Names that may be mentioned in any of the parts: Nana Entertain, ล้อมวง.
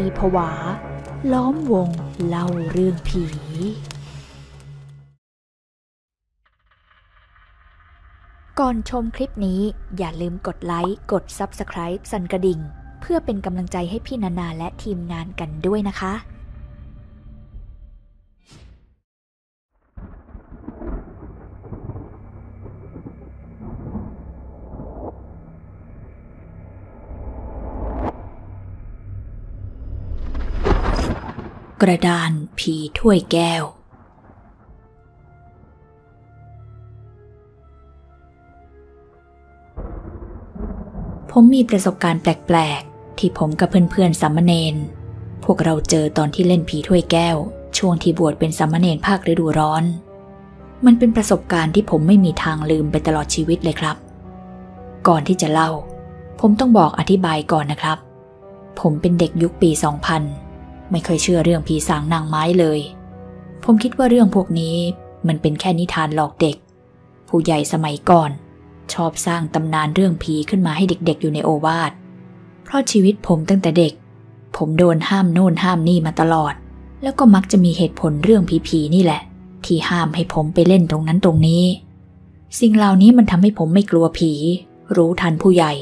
ผีผวาล้อมวงเล่าเรื่องผีก่อนชมคลิปนี้อย่าลืมกดไลค์กด Subscribe สั่นกระดิ่งเพื่อเป็นกำลังใจให้พี่นานาและทีมงานกันด้วยนะคะกระดานผีถ้วยแก้วผมมีประสบการณ์แปลกๆที่ผมกับเพื่อนๆสามเณรพวกเราเจอตอนที่เล่นผีถ้วยแก้วช่วงที่บวชเป็นสามเณรภาคฤดูร้อนมันเป็นประสบการณ์ที่ผมไม่มีทางลืมไปตลอดชีวิตเลยครับก่อนที่จะเล่าผมต้องบอกอธิบายก่อนนะครับผมเป็นเด็กยุคปี 2000ไม่เคยเชื่อเรื่องผีสางนางไม้เลยผมคิดว่าเรื่องพวกนี้มันเป็นแค่นิทานหลอกเด็กผู้ใหญ่สมัยก่อนชอบสร้างตำนานเรื่องผีขึ้นมาให้เด็กๆอยู่ในโอวาทเพราะชีวิตผมตั้งแต่เด็กผมโดนห้ามโน่นห้ามนี่มาตลอดแล้วก็มักจะมีเหตุผลเรื่องผีๆนี่แหละที่ห้ามให้ผมไปเล่นตรงนั้นตรงนี้สิ่งเหล่านี้มันทำให้ผมไม่กลัวผีรู้ทันผู้ใหญ่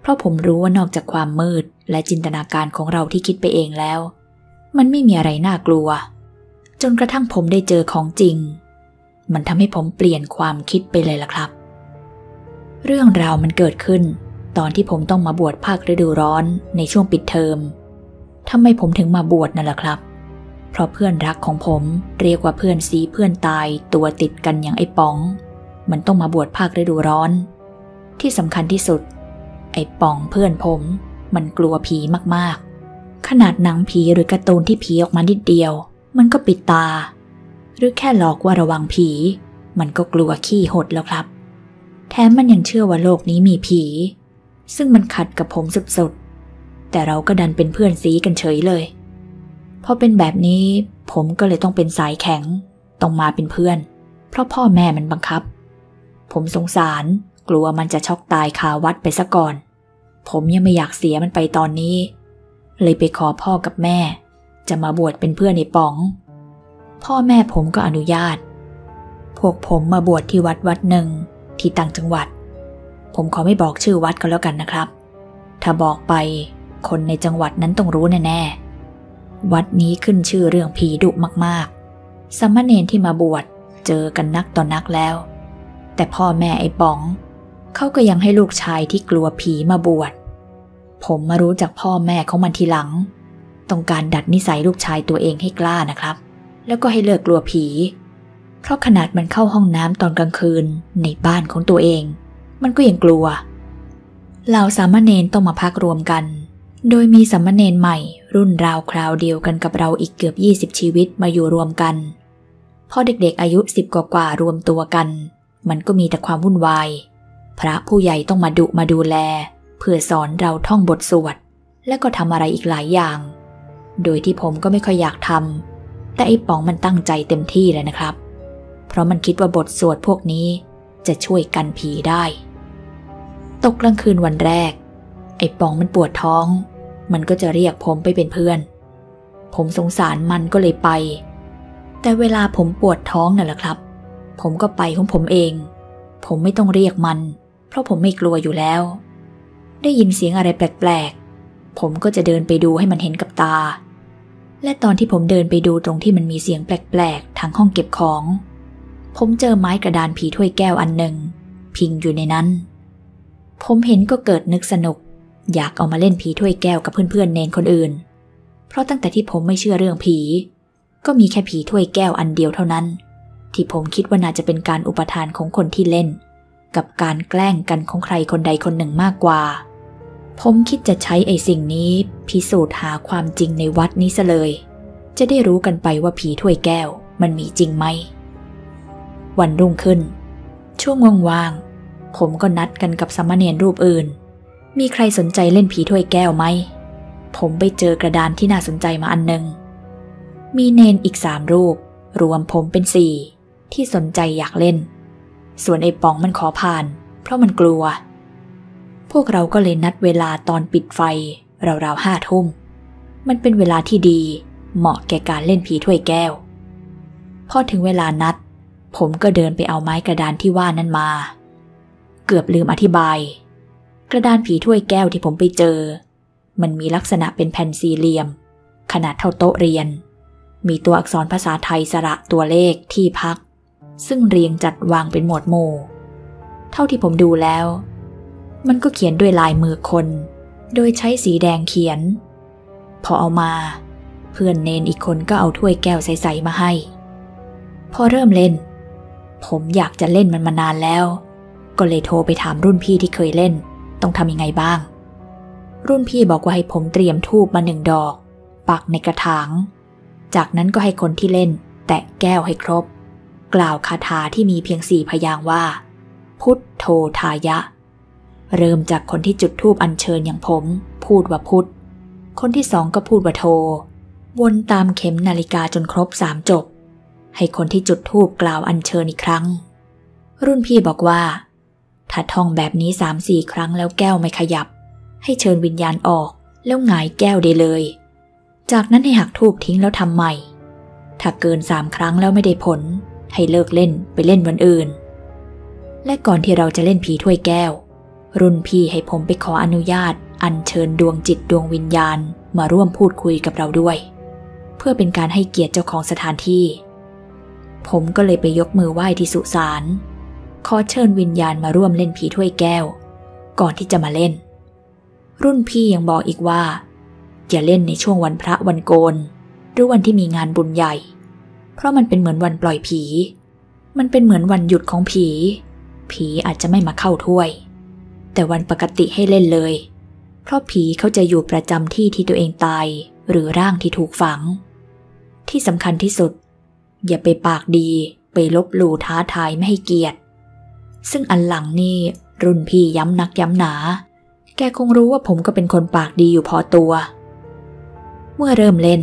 เพราะผมรู้ว่านอกจากความมืดและจินตนาการของเราที่คิดไปเองแล้วมันไม่มีอะไรน่ากลัวจนกระทั่งผมได้เจอของจริงมันทำให้ผมเปลี่ยนความคิดไปเลยล่ะครับเรื่องราวมันเกิดขึ้นตอนที่ผมต้องมาบวชภาคฤดูร้อนในช่วงปิดเทอมทำไมผมถึงมาบวชนั่นล่ะครับเพราะเพื่อนรักของผมเรียกว่าเพื่อนซีเพื่อนตายตัวติดกันอย่างไอ้ป๋องมันต้องมาบวชภาคฤดูร้อนที่สำคัญที่สุดไอ้ป๋องเพื่อนผมมันกลัวผีมากๆขนาดหนังผีหรือการ์ตูนที่ผีออกมานิดเดียวมันก็ปิดตาหรือแค่หลอกว่าระวังผีมันก็กลัวขี้หดแล้วครับแถมมันยังเชื่อว่าโลกนี้มีผีซึ่งมันขัดกับผมสุดๆแต่เราก็ดันเป็นเพื่อนซีกันเฉยเลยพอเป็นแบบนี้ผมก็เลยต้องเป็นสายแข็งต้องมาเป็นเพื่อนเพราะพ่อแม่มันบังคับผมสงสารกลัวมันจะช็อกตายคาวัดไปซะก่อนผมยังไม่อยากเสียมันไปตอนนี้เลยไปขอพ่อกับแม่จะมาบวชเป็นเพื่อนในป๋องพ่อแม่ผมก็อนุญาตพวกผมมาบวชที่วัดหนึ่งที่ต่างจังหวัดผมขอไม่บอกชื่อวัดก็แล้วกันนะครับถ้าบอกไปคนในจังหวัดนั้นต้องรู้แน่ๆวัดนี้ขึ้นชื่อเรื่องผีดุมากๆสามเณรที่มาบวชเจอกันนักต่อนักแล้วแต่พ่อแม่ไอ้ป๋องเขาก็ยังให้ลูกชายที่กลัวผีมาบวชผมมารู้จากพ่อแม่ของมันทีหลังต้องการดัดนิสัยลูกชายตัวเองให้กล้านะครับแล้วก็ให้เลิกกลัวผีเพราะขนาดมันเข้าห้องน้ำตอนกลางคืนในบ้านของตัวเองมันก็ยังกลัวเหล่าสามเณรต้องมาพักรวมกันโดยมีสามเณรใหม่รุ่นราวคราวเดียวกันกับเราอีกเกือบ20ชีวิตมาอยู่รวมกันพอเด็กๆอายุ10กว่ารวมตัวกันมันก็มีแต่ความวุ่นวายพระผู้ใหญ่ต้องมาดุมาดูแลเพื่อสอนเราท่องบทสวดและก็ทำอะไรอีกหลายอย่างโดยที่ผมก็ไม่ค่อยอยากทำแต่ไอ้ป๋องมันตั้งใจเต็มที่เลยนะครับเพราะมันคิดว่าบทสวดพวกนี้จะช่วยกันผีได้ตกกลางคืนวันแรกไอ้ป๋องมันปวดท้องมันก็จะเรียกผมไปเป็นเพื่อนผมสงสารมันก็เลยไปแต่เวลาผมปวดท้องนั่นแหละครับผมก็ไปของผมเองผมไม่ต้องเรียกมันเพราะผมไม่กลัวอยู่แล้วได้ยินเสียงอะไรแปลกๆผมก็จะเดินไปดูให้มันเห็นกับตาและตอนที่ผมเดินไปดูตรงที่มันมีเสียงแปลกๆทางห้องเก็บของผมเจอไม้กระดานผีถ้วยแก้วอันหนึ่งพิงอยู่ในนั้นผมเห็นก็เกิดนึกสนุกอยากเอามาเล่นผีถ้วยแก้วกับเพื่อนๆเนนคนอื่นเพราะตั้งแต่ที่ผมไม่เชื่อเรื่องผีก็มีแค่ผีถ้วยแก้วอันเดียวเท่านั้นที่ผมคิดว่าน่าจะเป็นการอุปทานของคนที่เล่นกับการแกล้งกันของใครคนใดคนหนึ่งมากกว่าผมคิดจะใช้ไอ้สิ่งนี้พิสูจน์หาความจริงในวัดนี้ซะเลยจะได้รู้กันไปว่าผีถ้วยแก้วมันมีจริงไหมวันรุ่งขึ้นช่วงว่างๆผมก็นัดกันกับสามเณรรูปอื่นมีใครสนใจเล่นผีถ้วยแก้วไหมผมไปเจอกระดานที่น่าสนใจมาอันหนึ่งมีเนนอีก3รูปรวมผมเป็น4ที่สนใจอยากเล่นส่วนไอ้ป๋องมันขอผ่านเพราะมันกลัวพวกเราก็เลยนัดเวลาตอนปิดไฟราวๆ5 ทุ่ม มันเป็นเวลาที่ดีเหมาะแก่การเล่นผีถ้วยแก้วพอถึงเวลานัดผมก็เดินไปเอาไม้กระดานที่ว่านั้นมาเกือบลืมอธิบายกระดานผีถ้วยแก้วที่ผมไปเจอมันมีลักษณะเป็นแผ่นสี่เหลี่ยมขนาดเท่าโต๊ะเรียนมีตัวอักษรภาษาไทยสระตัวเลขที่พักซึ่งเรียงจัดวางเป็นหมวดหมู่เท่าที่ผมดูแล้วมันก็เขียนด้วยลายมือคนโดยใช้สีแดงเขียนพอเอามาเพื่อนเนนอีกคนก็เอาถ้วยแก้วใสๆมาให้พอเริ่มเล่นผมอยากจะเล่นมันมานานแล้วก็เลยโทรไปถามรุ่นพี่ที่เคยเล่นต้องทำยังไงบ้างรุ่นพี่บอกว่าให้ผมเตรียมธูปมาหนึ่งดอกปักในกระถางจากนั้นก็ให้คนที่เล่นแตะแก้วให้ครบกล่าวคาถาที่มีเพียงสี่พยางค์ว่าพุทโธทายะเริ่มจากคนที่จุดธูปอัญเชิญอย่างผมพูดว่าพุทคนที่สองก็พูดว่าโธวนตามเข็มนาฬิกาจนครบสามจบให้คนที่จุดธูปกล่าวอัญเชิญอีกครั้งรุ่นพี่บอกว่าถ้าท่องแบบนี้ 3-4 ครั้งแล้วแก้วไม่ขยับให้เชิญวิญญาณออกแล้วหงายแก้วได้เลยจากนั้นให้หักธูปทิ้งแล้วทำใหม่ถ้าเกิน3 ครั้งแล้วไม่ได้ผลให้เลิกเล่นไปเล่นวันอื่นและก่อนที่เราจะเล่นผีถ้วยแก้วรุ่นพี่ให้ผมไปขออนุญาตอัญเชิญดวงจิตดวงวิญญาณมาร่วมพูดคุยกับเราด้วยเพื่อเป็นการให้เกียรติเจ้าของสถานที่ผมก็เลยไปยกมือไหว้ที่สุสานขอเชิญวิญญาณมาร่วมเล่นผีถ้วยแก้วก่อนที่จะมาเล่นรุ่นพี่ยังบอกอีกว่าอย่าเล่นในช่วงวันพระวันโกนหรือวันที่มีงานบุญใหญ่เพราะมันเป็นเหมือนวันปล่อยผีมันเป็นเหมือนวันหยุดของผีผีอาจจะไม่มาเข้าถ้วยแต่วันปกติให้เล่นเลยเพราะผีเขาจะอยู่ประจำที่ที่ตัวเองตายหรือร่างที่ถูกฝังที่สำคัญที่สุดอย่าไปปากดีไปลบหลู่ท้าทายไม่ให้เกียรติซึ่งอันหลังนี่รุ่นพี่ย้ำนักย้ำหนาแกคงรู้ว่าผมก็เป็นคนปากดีอยู่พอตัวเมื่อเริ่มเล่น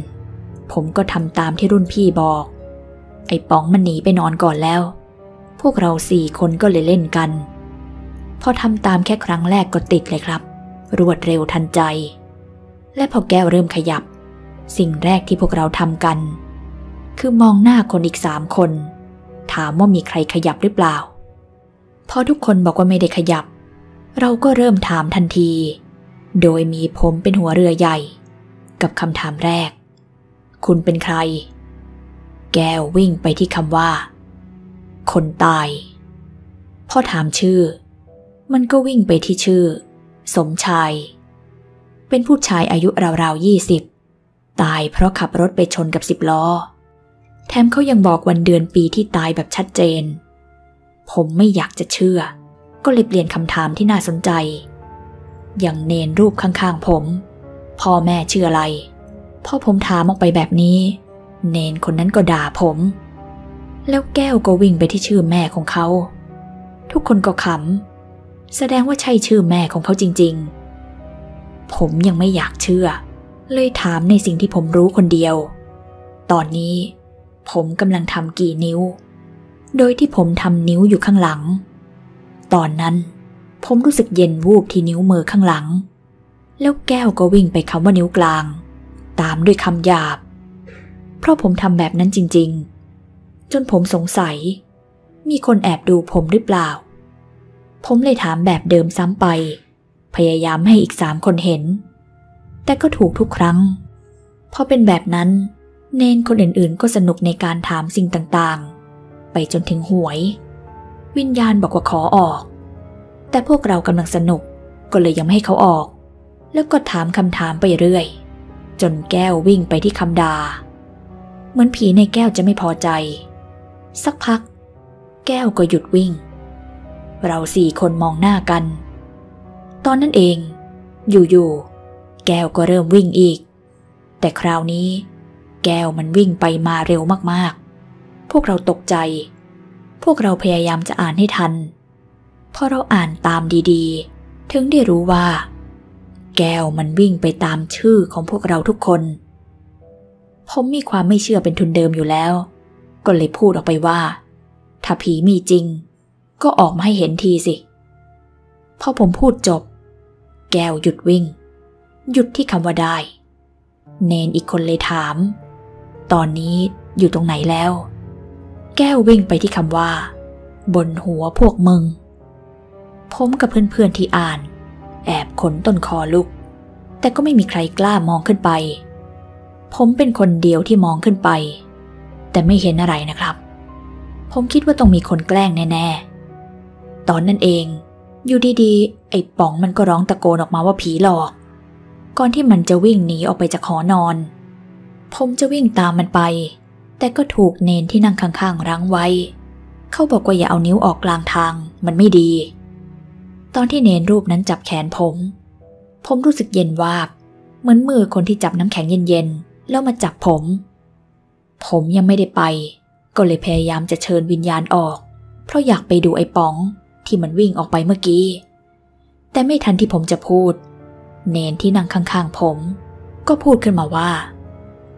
ผมก็ทำตามที่รุ่นพี่บอกไอ้ป๋องมันหนีไปนอนก่อนแล้วพวกเรา4 คนก็เลยเล่นกันพอทำตามแค่ครั้งแรกก็ติดเลยครับรวดเร็วทันใจและพอแก้วเริ่มขยับสิ่งแรกที่พวกเราทำกันคือมองหน้าคนอีก3 คนถามว่ามีใครขยับหรือเปล่าพอทุกคนบอกว่าไม่ได้ขยับเราก็เริ่มถามทันทีโดยมีผมเป็นหัวเรือใหญ่กับคำถามแรกคุณเป็นใครแก้ววิ่งไปที่คำว่าคนตายพอถามชื่อมันก็วิ่งไปที่ชื่อสมชายเป็นผู้ชายอายุราวๆ20ตายเพราะขับรถไปชนกับ10 ล้อแถมเขายังบอกวันเดือนปีที่ตายแบบชัดเจนผมไม่อยากจะเชื่อก็เลยเปลี่ยนคำถามที่น่าสนใจอย่างเนนรูปข้างๆผมพ่อแม่ชื่ออะไรพอผมถามออกไปแบบนี้เนนคนนั้นก็ด่าผมแล้วแก้วก็วิ่งไปที่ชื่อแม่ของเขาทุกคนก็ขำแสดงว่าใช่ชื่อแม่ของเขาจริงๆผมยังไม่อยากเชื่อเลยถามในสิ่งที่ผมรู้คนเดียวตอนนี้ผมกำลังทำกี่นิ้วโดยที่ผมทำนิ้วอยู่ข้างหลังตอนนั้นผมรู้สึกเย็นวูบที่นิ้วมือข้างหลังแล้วแก้วก็วิ่งไปคำว่านิ้วกลางตามด้วยคำหยาบเพราะผมทำแบบนั้นจริงๆจนผมสงสัยมีคนแอบดูผมหรือเปล่าผมเลยถามแบบเดิมซ้ำไปพยายามให้อีก3 คนเห็นแต่ก็ถูกทุกครั้งพอเป็นแบบนั้นเนนคนอื่นๆก็สนุกในการถามสิ่งต่างๆไปจนถึงหวยวิญญาณบอกว่าขอออกแต่พวกเรากำลังสนุกก็เลยยังไม่ให้เขาออกแล้วก็ถามคำถามไปเรื่อยจนแก้ววิ่งไปที่คำดาเหมือนผีในแก้วจะไม่พอใจสักพักแก้วก็หยุดวิ่งเรา4 คนมองหน้ากันตอนนั้นเองอยู่ๆแก้วก็เริ่มวิ่งอีกแต่คราวนี้แก้วมันวิ่งไปมาเร็วมากๆพวกเราตกใจพวกเราพยายามจะอ่านให้ทันพอเราอ่านตามดีๆถึงได้รู้ว่าแก้วมันวิ่งไปตามชื่อของพวกเราทุกคนผมมีความไม่เชื่อเป็นทุนเดิมอยู่แล้วก็เลยพูดออกไปว่าถ้าผีมีจริงก็ออกมาให้เห็นทีสิพอผมพูดจบแก้วหยุดวิ่งหยุดที่คำว่าได้ เนนอีกคนเลยถามตอนนี้อยู่ตรงไหนแล้วแก้ววิ่งไปที่คำว่าบนหัวพวกมึงผมกับเพื่อนๆที่อ่านแอบขนต้นคอลุกแต่ก็ไม่มีใครกล้ามองขึ้นไปผมเป็นคนเดียวที่มองขึ้นไปแต่ไม่เห็นอะไรนะครับผมคิดว่าต้องมีคนแกล้งแน่ๆตอนนั้นเองอยู่ดีๆไอ้ป๋องมันก็ร้องตะโกนออกมาว่าผีหลอกก่อนที่มันจะวิ่งหนีออกไปจากหอนอนผมจะวิ่งตามมันไปแต่ก็ถูกเนนที่นั่งข้างๆรั้งไว้เขาบอกว่าอย่าเอานิ้วออกกลางทางมันไม่ดีตอนที่เนนรูปนั้นจับแขนผมรู้สึกเย็นวาบเหมือนมือคนที่จับน้ำแข็งเย็นๆแล้วมาจับผมยังไม่ได้ไปก็เลยพยายามจะเชิญวิญญาณออกเพราะอยากไปดูไอ้ป๋องที่มันวิ่งออกไปเมื่อกี้แต่ไม่ทันที่ผมจะพูดเนนที่นั่งข้างๆผมก็พูดขึ้นมาว่า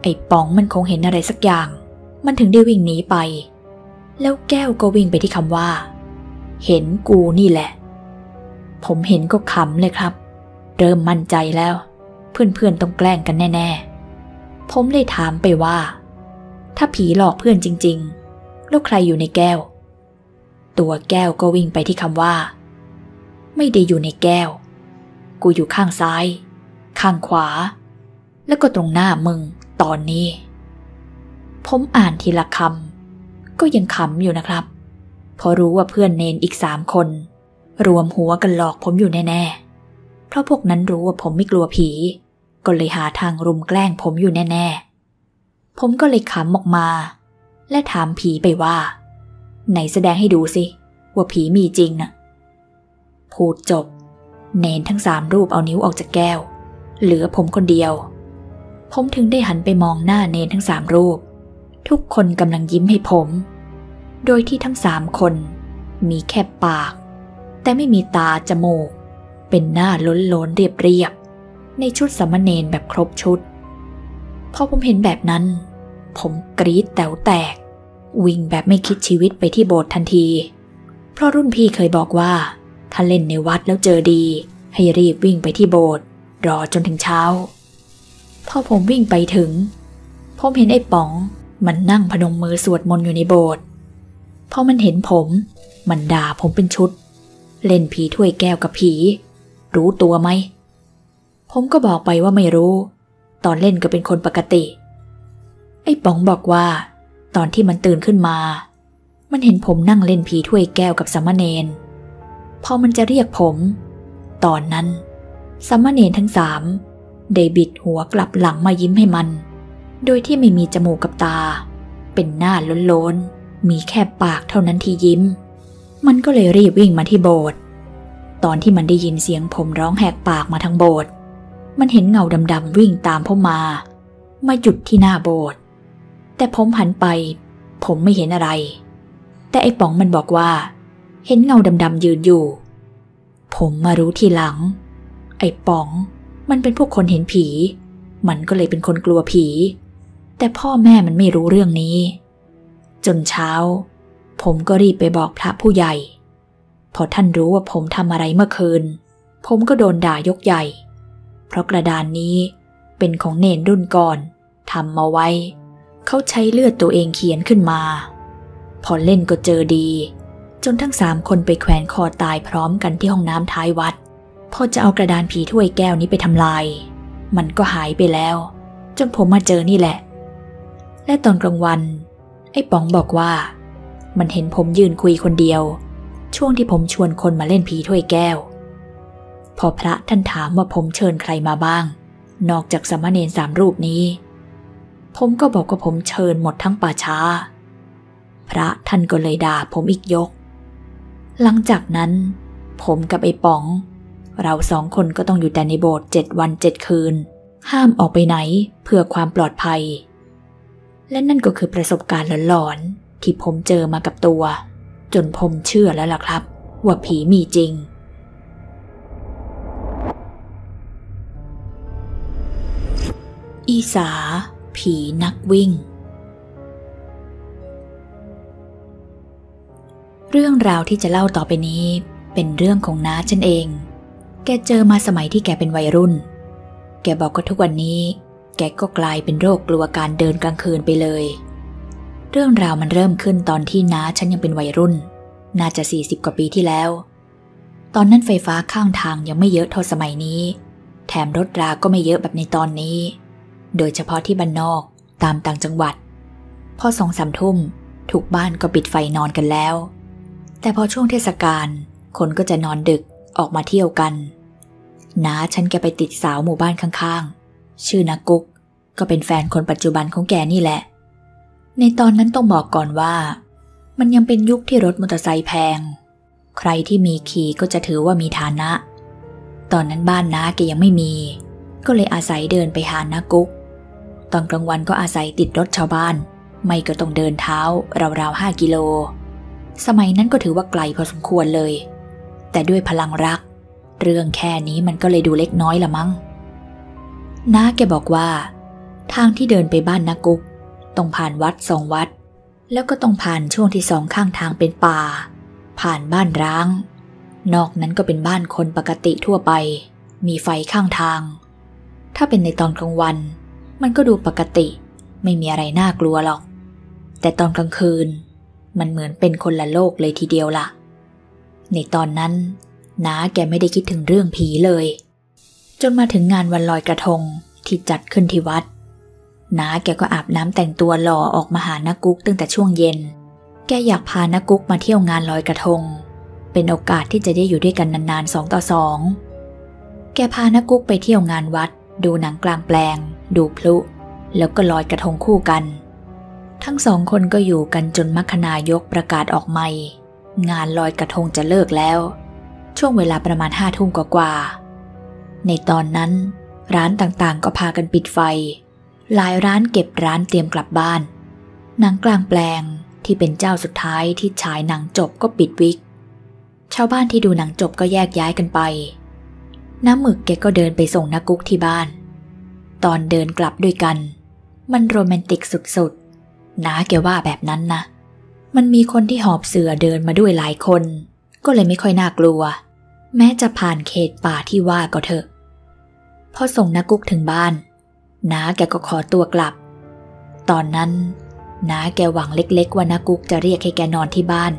ไอ้ป๋องมันคงเห็นอะไรสักอย่างมันถึงได้วิ่งหนีไปแล้วแก้วก็วิ่งไปที่คำว่าเห็นกูนี่แหละผมเห็นก็ขำเลยครับเริ่มมั่นใจแล้วเพื่อนๆต้องแกล้งกันแน่ๆผมเลยถามไปว่าถ้าผีหลอกเพื่อนจริงๆแล้วใครอยู่ในแก้วตัวแก้วก็วิ่งไปที่คำว่าไม่ได้อยู่ในแก้วกูอยู่ข้างซ้ายข้างขวาแล้วก็ตรงหน้ามึงตอนนี้ผมอ่านทีละคำก็ยังขำอยู่นะครับพอรู้ว่าเพื่อนเนนอีก3 คนรวมหัวกันหลอกผมอยู่แน่ๆเพราะพวกนั้นรู้ว่าผมไม่กลัวผีก็เลยหาทางรุมแกล้งผมอยู่แน่ๆผมก็เลยขำออกมาและถามผีไปว่าไหนแสดงให้ดูสิว่าผีมีจริงนะพูดจบเนนทั้ง3 รูปเอานิ้วออกจากแก้วเหลือผมคนเดียวผมถึงได้หันไปมองหน้าเนนทั้ง3 รูปทุกคนกำลังยิ้มให้ผมโดยที่ทั้ง3 คนมีแค่ปากแต่ไม่มีตาจมูกเป็นหน้าล้นๆเรียบๆในชุดสามเณรแบบครบชุดพอผมเห็นแบบนั้นผมกรี๊ดแต๋วแตกวิ่งแบบไม่คิดชีวิตไปที่โบสถ์ทันทีเพราะรุ่นพี่เคยบอกว่าถ้าเล่นในวัดแล้วเจอดีให้รีบวิ่งไปที่โบสถ์รอจนถึงเช้าพอผมวิ่งไปถึงผมเห็นไอ้ป๋องมันนั่งพนมมือสวดมนต์อยู่ในโบสถ์พอมันเห็นผมมันด่าผมเป็นชุดเล่นผีถ้วยแก้วกับผีรู้ตัวไหมผมก็บอกไปว่าไม่รู้ตอนเล่นก็เป็นคนปกติไอ้ป๋องบอกว่าตอนที่มันตื่นขึ้นมามันเห็นผมนั่งเล่นผีถ้วยแก้วกับสามเณรพอมันจะเรียกผมตอนนั้นสามเณรทั้ง3ได้บิดหัวกลับหลังมายิ้มให้มันโดยที่ไม่มีจมูกกับตาเป็นหน้าล้นๆมีแค่ปากเท่านั้นที่ยิ้มมันก็เลยรีบวิ่งมาที่โบสถ์ตอนที่มันได้ยินเสียงผมร้องแหกปากมาทางโบสถ์มันเห็นเงาดำๆวิ่งตามผมมาหยุดที่หน้าโบสถ์แต่ผมหันไปผมไม่เห็นอะไรแต่ไอ้ป๋องมันบอกว่าเห็นเงาดำๆยืนอยู่ผมมารู้ทีหลังไอ้ป๋องมันเป็นพวกคนเห็นผีมันก็เลยเป็นคนกลัวผีแต่พ่อแม่มันไม่รู้เรื่องนี้จนเช้าผมก็รีบไปบอกพระผู้ใหญ่พอท่านรู้ว่าผมทำอะไรเมื่อคืนผมก็โดนด่ายกใหญ่เพราะกระดานนี้เป็นของเนนรุ่นก่อนทำมาไว้เขาใช้เลือดตัวเองเขียนขึ้นมาพอเล่นก็เจอดีจนทั้ง3 คนไปแขวนคอตายพร้อมกันที่ห้องน้ำท้ายวัดพอจะเอากระดานผีถ้วยแก้วนี้ไปทำลายมันก็หายไปแล้วจนผมมาเจอนี่แหละและตอนกลางวันไอ้ป๋องบอกว่ามันเห็นผมยืนคุยคนเดียวช่วงที่ผมชวนคนมาเล่นผีถ้วยแก้วพอพระท่านถามว่าผมเชิญใครมาบ้างนอกจากสามเณร3 รูปนี้ผมก็บอกว่าผมเชิญหมดทั้งป่าช้าพระท่านก็เลยด่าผมอีกยกหลังจากนั้นผมกับไอ้ป๋องเรา2 คนก็ต้องอยู่แต่ในโบสถ์7 วัน 7 คืนห้ามออกไปไหนเพื่อความปลอดภัยและนั่นก็คือประสบการณ์หลอนๆที่ผมเจอมากับตัวจนผมเชื่อแล้วล่ะครับว่าผีมีจริงอีสาผีนักวิ่งเรื่องราวที่จะเล่าต่อไปนี้เป็นเรื่องของน้าฉันเองแกเจอมาสมัยที่แกเป็นวัยรุ่นแกบอกว่าทุกวันนี้ แกก็กลายเป็นโรคกลัวการเดินกลางคืนไปเลยเรื่องราวมันเริ่มขึ้นตอนที่น้าฉันยังเป็นวัยรุ่นน่าจะ40กว่าปีที่แล้วตอนนั้นไฟฟ้าข้างทางยังไม่เยอะเท่าสมัยนี้แถมรถราก็ไม่เยอะแบบในตอนนี้โดยเฉพาะที่บ้านนอกตามต่างจังหวัดพอ 2-3 ทุ่มทุกบ้านก็ปิดไฟนอนกันแล้วแต่พอช่วงเทศกาลคนก็จะนอนดึกออกมาเที่ยวกันน้าฉันแกไปติดสาวหมู่บ้านข้างๆชื่อนากุ๊กก็เป็นแฟนคนปัจจุบันของแกนี่แหละในตอนนั้นต้องบอกก่อนว่ามันยังเป็นยุคที่รถมอเตอร์ไซค์แพงใครที่มีขี่ก็จะถือว่ามีฐานะตอนนั้นบ้านน้าแกยังไม่มีก็เลยอาศัยเดินไปหานากุ๊กตอนกลางวันก็อาศัยติดรถชาวบ้านไม่ก็ต้องเดินเท้าราวๆ5 กิโลสมัยนั้นก็ถือว่าไกลพอสมควรเลยแต่ด้วยพลังรักเรื่องแค่นี้มันก็เลยดูเล็กน้อยละมั้งน้าแกบอกว่าทางที่เดินไปบ้านนากุ๊กต้องผ่านวัด2 วัดแล้วก็ต้องผ่านช่วงที่2ข้างทางเป็นป่าผ่านบ้านร้างนอกนั้นก็เป็นบ้านคนปกติทั่วไปมีไฟข้างทางถ้าเป็นในตอนกลางวันมันก็ดูปกติไม่มีอะไรน่ากลัวหรอกแต่ตอนกลางคืนมันเหมือนเป็นคนละโลกเลยทีเดียวล่ะในตอนนั้นน้าแกไม่ได้คิดถึงเรื่องผีเลยจนมาถึงงานวันลอยกระทงที่จัดขึ้นที่วัดน้าแกก็อาบน้ำแต่งตัวหล่อออกมาหานากุ๊กตั้งแต่ช่วงเย็นแกอยากพานากุ๊กมาเที่ยวงานลอยกระทงเป็นโอกาสที่จะได้อยู่ด้วยกันนานๆ2 ต่อ 2แกพานากุ๊กไปเที่ยวงานวัดดูหนังกลางแปลงดูพลุแล้วก็ลอยกระทงคู่กันทั้ง2 คนก็อยู่กันจนมรรคนายกประกาศออกใหม่งานลอยกระทงจะเลิกแล้วช่วงเวลาประมาณ5 ทุ่มกว่าๆในตอนนั้นร้านต่างๆก็พากันปิดไฟหลายร้านเก็บร้านเตรียมกลับบ้านหนังกลางแปลงที่เป็นเจ้าสุดท้ายที่ฉายหนังจบก็ปิดวิกชาวบ้านที่ดูหนังจบก็แยกย้ายกันไปน้ำหมึกแกก็เดินไปส่งนากุ๊กที่บ้านตอนเดินกลับด้วยกันมันโรแมนติกสุดๆน้าแกว่าแบบนั้นนะมันมีคนที่หอบเสือเดินมาด้วยหลายคนก็เลยไม่ค่อยน่ากลัวแม้จะผ่านเขตป่าที่ว่าก็เถอะพอส่งนากุ๊กถึงบ้านน้าแกก็ขอตัวกลับตอนนั้นน้าแกหวังเล็กๆว่านากุ๊กจะเรียกให้แกนอนที่บ้าน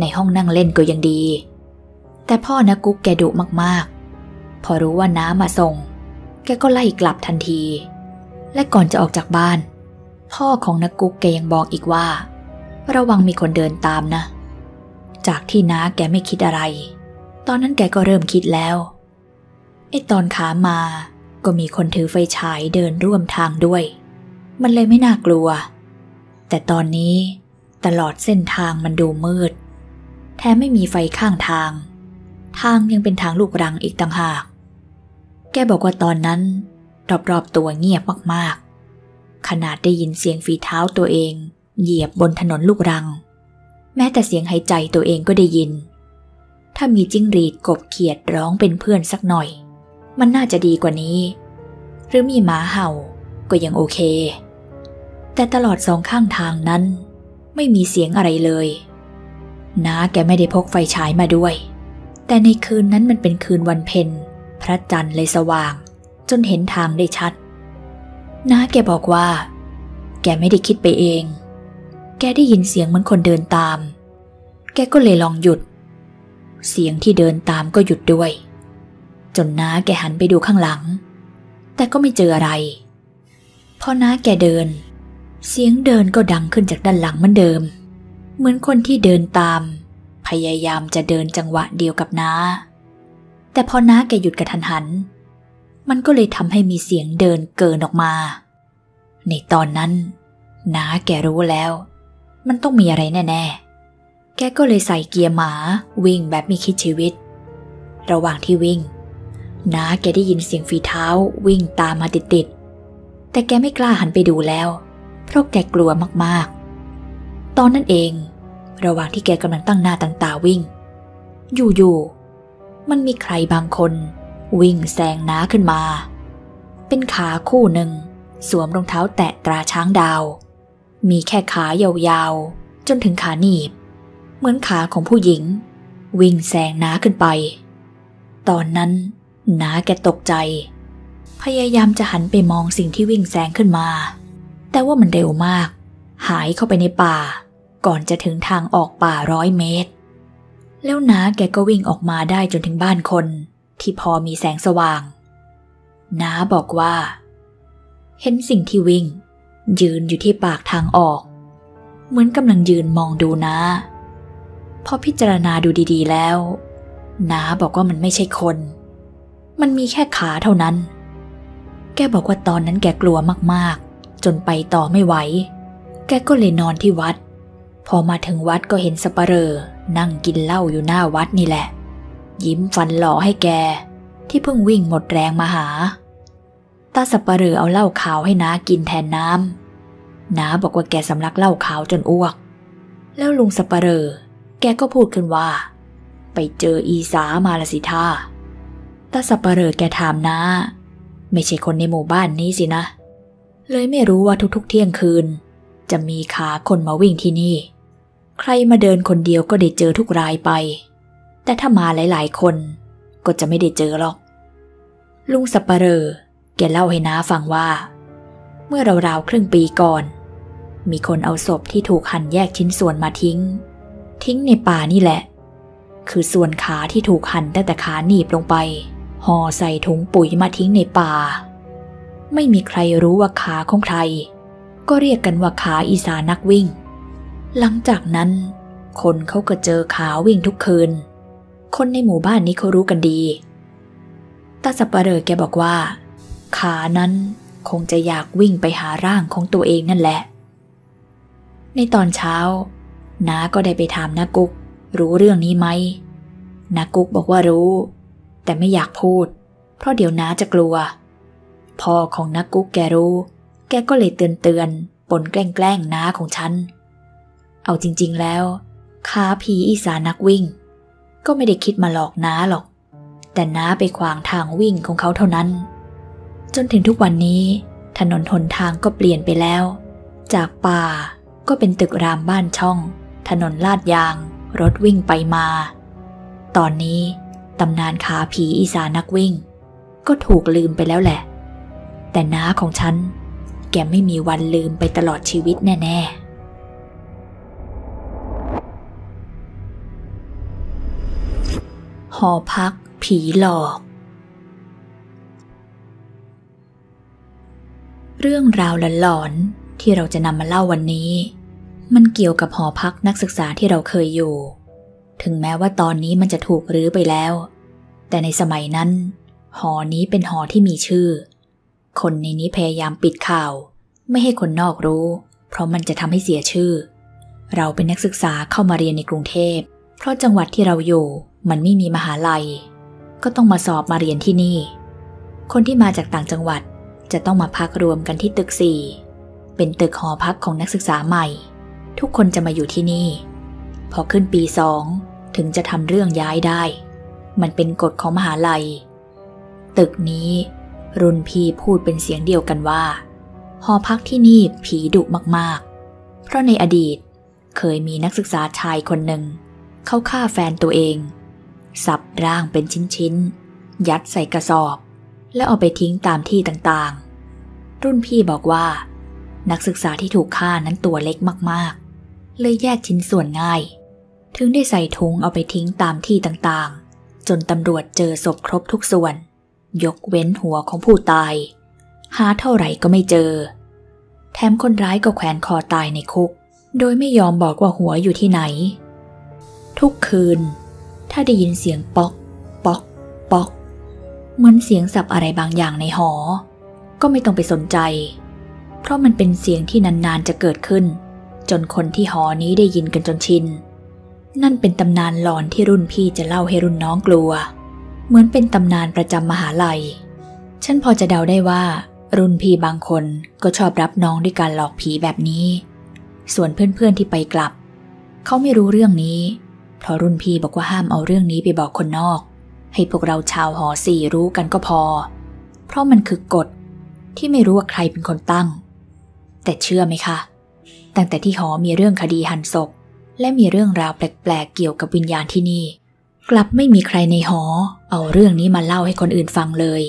ในห้องนั่งเล่นก็ยังดีแต่พ่อนากุ๊กแกดุมากๆพอรู้ว่าน้ามาส่งแกก็ไล่กลับทันทีและก่อนจะออกจากบ้านพ่อของนากุ๊กแกยังบอกอีกว่าระวังมีคนเดินตามนะจากที่น้าแกไม่คิดอะไรตอนนั้นแกก็เริ่มคิดแล้วตอนขามาก็มีคนถือไฟฉายเดินร่วมทางด้วยมันเลยไม่น่ากลัวแต่ตอนนี้ตลอดเส้นทางมันดูมืดแถมไม่มีไฟข้างทางทางยังเป็นทางลูกรังอีกต่างหากแกบอกว่าตอนนั้นรอบๆตัวเงียบมากๆขนาดได้ยินเสียงฝีเท้าตัวเองเหยียบบนถนนลูกรังแม้แต่เสียงหายใจตัวเองก็ได้ยินถ้ามีจิ้งหรีดกบเขียดร้องเป็นเพื่อนสักหน่อยมันน่าจะดีกว่านี้หรือมีหมาเห่าก็ยังโอเคแต่ตลอด2 ข้างทางนั้นไม่มีเสียงอะไรเลยน้าแกไม่ได้พกไฟฉายมาด้วยแต่ในคืนนั้นมันเป็นคืนวันเพ็ญพระจันทร์เลยสว่างจนเห็นทางได้ชัดน้าแกบอกว่าแกไม่ได้คิดไปเองแกได้ยินเสียงเหมือนคนเดินตามแกก็เลยลองหยุดเสียงที่เดินตามก็หยุดด้วยจนน้าแกหันไปดูข้างหลังแต่ก็ไม่เจออะไรพอน้าแกเดินเสียงเดินก็ดังขึ้นจากด้านหลังเหมือนเดิมเหมือนคนที่เดินตามพยายามจะเดินจังหวะเดียวกับน้าแต่พอน้าแกหยุดกระทันหันมันก็เลยทำให้มีเสียงเดินเกินออกมาในตอนนั้นน้าแกรู้แล้วมันต้องมีอะไรแน่ๆแกก็เลยใส่เกียร์หมาวิ่งแบบไม่คิดชีวิตระหว่างที่วิ่งน้าแกได้ยินเสียงฝีเท้าวิ่งตามมาติดๆแต่แกไม่กล้าหันไปดูแล้วเพราะแกกลัวมากๆตอนนั้นเองระหว่างที่แกกำลังตั้งหน้าตั้งตาวิ่งอยู่ๆมันมีใครบางคนวิ่งแซงน้าขึ้นมาเป็นขาคู่หนึ่งสวมรองเท้าแตะตราช้างดาวมีแค่ขายาวๆจนถึงขาหนีบเหมือนขาของผู้หญิงวิ่งแซงน้าขึ้นไปตอนนั้นน้าแกตกใจ พยายามจะหันไปมองสิ่งที่วิ่งแซงขึ้นมาแต่ว่ามันเร็วมากหายเข้าไปในป่าก่อนจะถึงทางออกป่า100 เมตรแล้วน้าแกก็วิ่งออกมาได้จนถึงบ้านคนที่พอมีแสงสว่างน้าบอกว่าเห็นสิ่งที่วิ่งยืนอยู่ที่ปากทางออกเหมือนกำลังยืนมองดูน้าพอพิจารณาดูดีๆแล้วน้าบอกว่ามันไม่ใช่คนมันมีแค่ขาเท่านั้นแกบอกว่าตอนนั้นแกกลัวมากๆจนไปต่อไม่ไหวแกก็เลยนอนที่วัดพอมาถึงวัดก็เห็นสัปเหร่อนั่งกินเหล้าอยู่หน้าวัดนี่แหละยิ้มฟันหล่อให้แกที่เพิ่งวิ่งหมดแรงมาหาตาสัปเหร่อเอาเหล้าขาวให้น้ากินแทนน้ำน้าบอกว่าแกสำลักเหล้าขาวจนอ้วกแล้วลุงสัปเหร่อแกก็พูดขึ้นว่าไปเจออีสามาละสิท่าตาสัปเหร่อแกถามน้าไม่ใช่คนในหมู่บ้านนี้สินะเลยไม่รู้ว่าทุกๆเที่ยงคืนจะมีขาคนมาวิ่งที่นี่ใครมาเดินคนเดียวก็ได้เจอทุกรายไปแต่ถ้ามาหลายๆคนก็จะไม่ได้เจอหรอกลุงสัปเหร่อแกเล่าให้น้าฟังว่าเมื่อราวๆครึ่งปีก่อนมีคนเอาศพที่ถูกหั่นแยกชิ้นส่วนมาทิ้งในป่านี่แหละคือส่วนขาที่ถูกหั่นตั้งแต่ขาหนีบลงไปห่อใส่ถุงปุ๋ยมาทิ้งในป่าไม่มีใครรู้ว่าขาของใครก็เรียกกันว่าขาอีสานักวิ่งหลังจากนั้นคนเขาก็เจอขาวิ่งทุกคืนคนในหมู่บ้านนี้เขารู้กันดีตาสัปเหร่อแกบอกว่าขานั้นคงจะอยากวิ่งไปหาร่างของตัวเองนั่นแหละในตอนเช้าน้าก็ได้ไปถามนากุ๊กรู้เรื่องนี้ไหมนากุ๊กบอกว่ารู้แต่ไม่อยากพูดเพราะเดี๋ยวน้าจะกลัวพ่อของนากุ๊กแกรู้แกก็เลยเตือนปนแกล้งน้าของฉันเอาจริงๆแล้วขาผีอีสานักวิ่งก็ไม่ได้คิดมาหลอกน้าหรอกแต่น้าไปขวางทางวิ่งของเขาเท่านั้นจนถึงทุกวันนี้ถนนหนทางก็เปลี่ยนไปแล้วจากป่าก็เป็นตึกรามบ้านช่องถนนลาดยางรถวิ่งไปมาตอนนี้ตำนานขาผีอีสานักวิ่งก็ถูกลืมไปแล้วแหละแต่น้าของฉันแกไม่มีวันลืมไปตลอดชีวิตแน่ๆหอพักผีหลอกเรื่องราวหลอนๆที่เราจะนำมาเล่าวันนี้มันเกี่ยวกับหอพักนักศึกษาที่เราเคยอยู่ถึงแม้ว่าตอนนี้มันจะถูกรื้อไปแล้วแต่ในสมัยนั้นหอนี้เป็นหอที่มีชื่อคนในนี้พยายามปิดข่าวไม่ให้คนนอกรู้เพราะมันจะทำให้เสียชื่อเราเป็นนักศึกษาเข้ามาเรียนในกรุงเทพเพราะจังหวัดที่เราอยู่มันไม่มีมหาลัยก็ต้องมาสอบมาเรียนที่นี่คนที่มาจากต่างจังหวัดจะต้องมาพักรวมกันที่ตึก4เป็นตึกหอพักของนักศึกษาใหม่ทุกคนจะมาอยู่ที่นี่พอขึ้นปี2ถึงจะทำเรื่องย้ายได้มันเป็นกฎของมหาลัยตึกนี้รุ่นพี่พูดเป็นเสียงเดียวกันว่าหอพักที่นี่ผีดุมากๆเพราะในอดีตเคยมีนักศึกษาชายคนหนึ่งเขาฆ่าแฟนตัวเองสับร่างเป็นชิ้นๆยัดใส่กระสอบแล้วเอาไปทิ้งตามที่ต่างๆรุ่นพี่บอกว่านักศึกษาที่ถูกฆ่านั้นตัวเล็กมากๆเลยแยกชิ้นส่วนง่ายถึงได้ใส่ถุงเอาไปทิ้งตามที่ต่างๆจนตำรวจเจอศพครบทุกส่วนยกเว้นหัวของผู้ตายหาเท่าไหร่ก็ไม่เจอแถมคนร้ายก็แขวนคอตายในคุกโดยไม่ยอมบอกว่าหัวอยู่ที่ไหนทุกคืนถ้าได้ยินเสียงป๊อกป๊อกป๊อกเหมือนเสียงสับอะไรบางอย่างในหอก็ไม่ต้องไปสนใจเพราะมันเป็นเสียงที่นานๆจะเกิดขึ้นจนคนที่หอนี้ได้ยินกันจนชินนั่นเป็นตำนานหลอนที่รุ่นพี่จะเล่าให้รุ่นน้องกลัวเหมือนเป็นตำนานประจำมหาลัยฉันพอจะเดาได้ว่ารุ่นพี่บางคนก็ชอบรับน้องด้วยการหลอกผีแบบนี้ส่วนเพื่อนๆที่ไปกลับเขาไม่รู้เรื่องนี้เพราะรุ่นพี่บอกว่าห้ามเอาเรื่องนี้ไปบอกคนนอกให้พวกเราชาวหอ4รู้กันก็พอเพราะมันคือกฎที่ไม่รู้ว่าใครเป็นคนตั้งแต่เชื่อไหมคะตั้งแต่ที่หอมีเรื่องคดีหั่นศพและมีเรื่องราวแปลกๆเกี่ยวกับวิญญาณที่นี่กลับไม่มีใครในหอเอาเรื่องนี้มาเล่าให้คนอื่นฟังเลย